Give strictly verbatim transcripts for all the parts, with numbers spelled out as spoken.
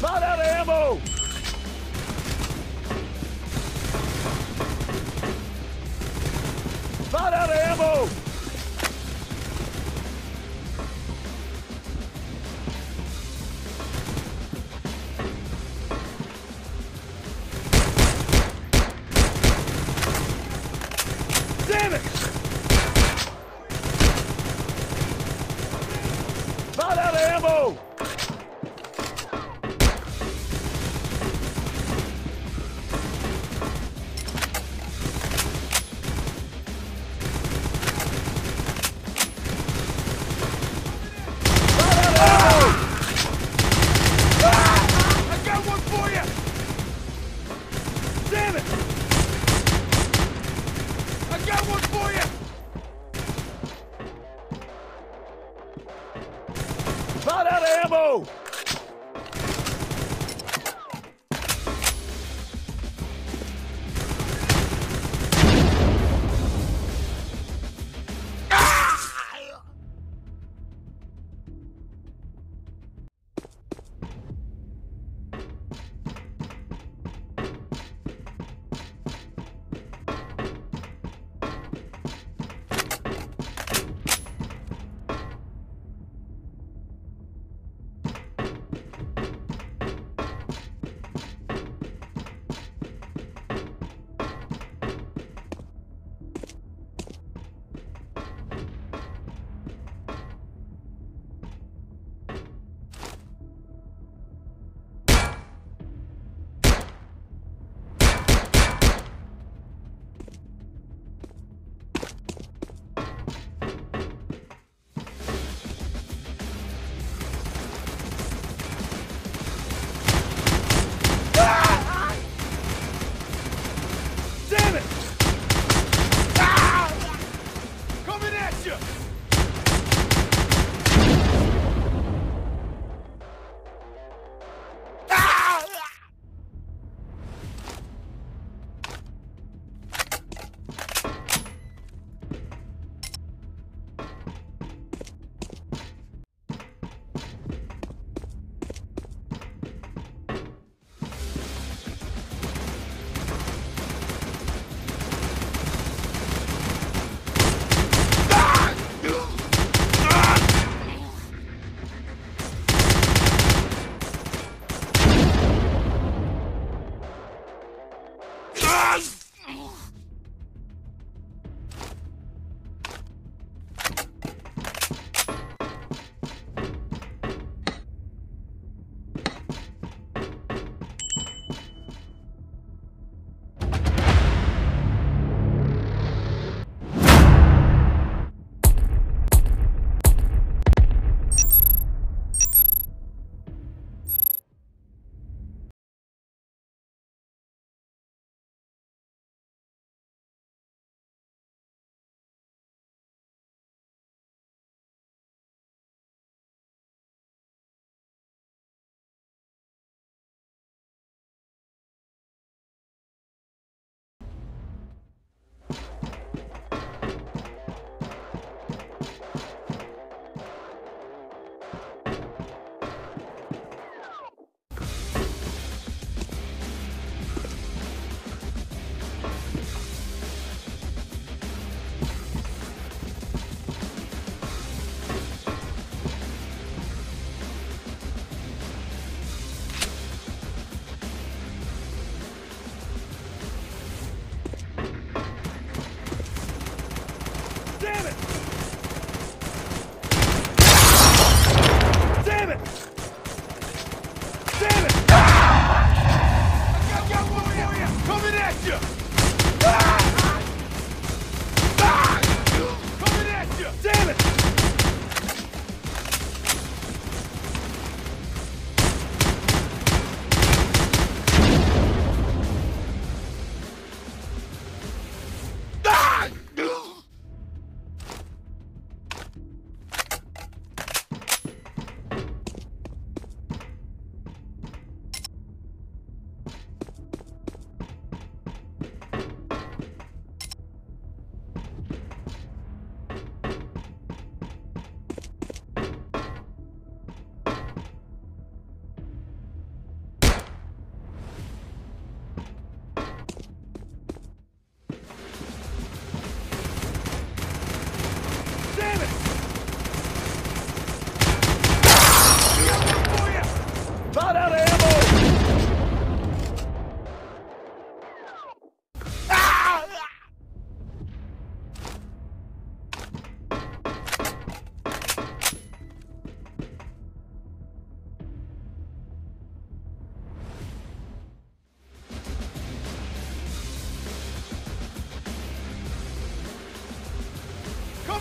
Not out of ammo! Not out of ammo! Damn it! Not out of ammo! Not out of ammo!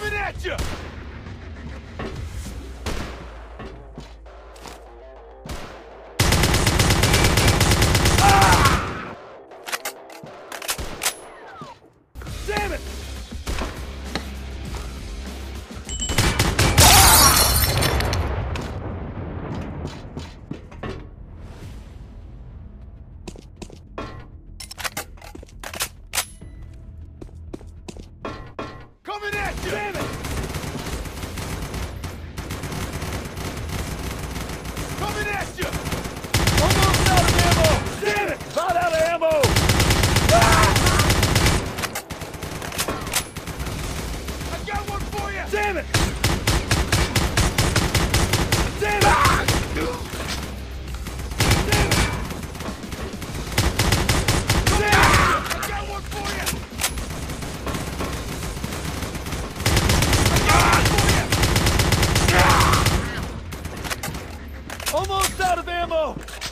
Coming at you! Almost out of ammo!